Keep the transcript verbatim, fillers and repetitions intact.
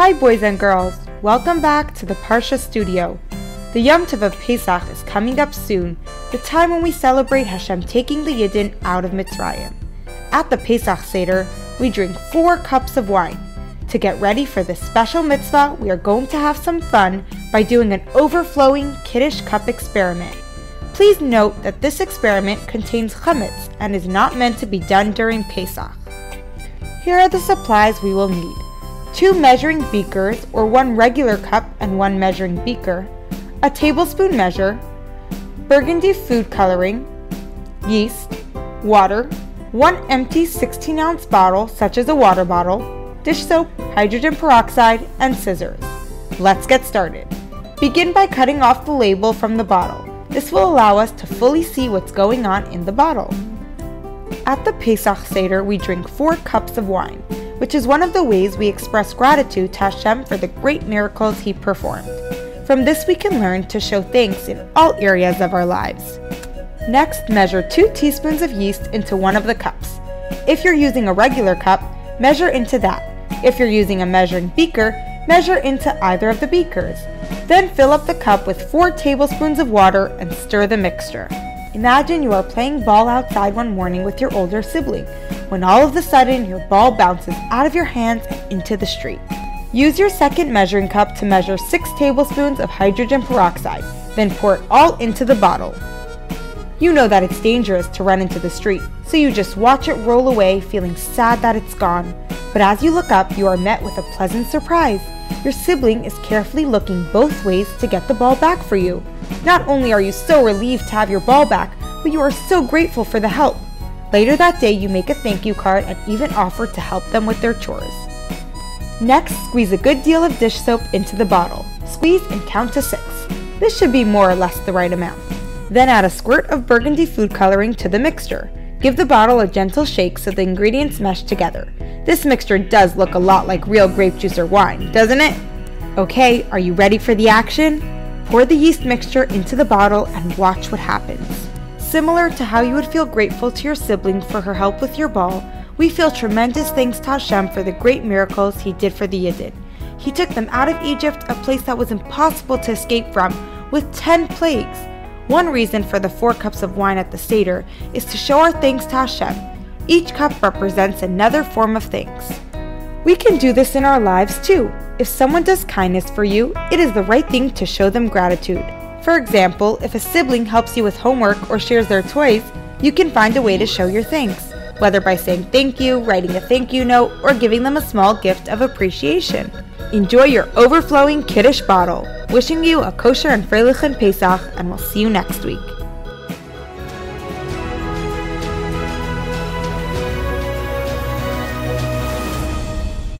Hi boys and girls, welcome back to the Parsha Studio. The Yom Tov of Pesach is coming up soon, the time when we celebrate Hashem taking the Yidden out of Mitzrayim. At the Pesach Seder, we drink four cups of wine. To get ready for this special mitzvah, we are going to have some fun by doing an overflowing Kiddush cup experiment. Please note that this experiment contains chametz and is not meant to be done during Pesach. Here are the supplies we will need. Two measuring beakers, or one regular cup and one measuring beaker, a tablespoon measure, burgundy food coloring, yeast, water, one empty sixteen ounce bottle such as a water bottle, dish soap, hydrogen peroxide, and scissors. Let's get started. Begin by cutting off the label from the bottle. This will allow us to fully see what's going on in the bottle. At the Pesach Seder, we drink four cups of wine, which is one of the ways we express gratitude to Hashem for the great miracles He performed. From this we can learn to show thanks in all areas of our lives. Next, measure two teaspoons of yeast into one of the cups. If you're using a regular cup, measure into that. If you're using a measuring beaker, measure into either of the beakers. Then fill up the cup with four tablespoons of water and stir the mixture. Imagine you are playing ball outside one morning with your older sibling, when all of a sudden your ball bounces out of your hands and into the street. Use your second measuring cup to measure six tablespoons of hydrogen peroxide, then pour it all into the bottle. You know that it's dangerous to run into the street, so you just watch it roll away, feeling sad that it's gone. But as you look up, you are met with a pleasant surprise. Your sibling is carefully looking both ways to get the ball back for you. Not only are you so relieved to have your ball back, but you are so grateful for the help. Later that day, you make a thank you card and even offer to help them with their chores. Next, squeeze a good deal of dish soap into the bottle. Squeeze and count to six. This should be more or less the right amount. Then add a squirt of burgundy food coloring to the mixture. Give the bottle a gentle shake so the ingredients mesh together. This mixture does look a lot like real grape juice or wine, doesn't it? Okay, are you ready for the action? Pour the yeast mixture into the bottle and watch what happens. Similar to how you would feel grateful to your sibling for her help with your ball, we feel tremendous thanks to Hashem for the great miracles He did for the Yidden. He took them out of Egypt, a place that was impossible to escape from, with ten plagues. One reason for the four cups of wine at the Seder is to show our thanks to Hashem. Each cup represents another form of thanks. We can do this in our lives too. If someone does kindness for you, it is the right thing to show them gratitude. For example, if a sibling helps you with homework or shares their toys, you can find a way to show your thanks, whether by saying thank you, writing a thank you note, or giving them a small gift of appreciation. Enjoy your overflowing Kiddush bottle. Wishing you a kosher and freilichn Pesach, and we'll see you next week.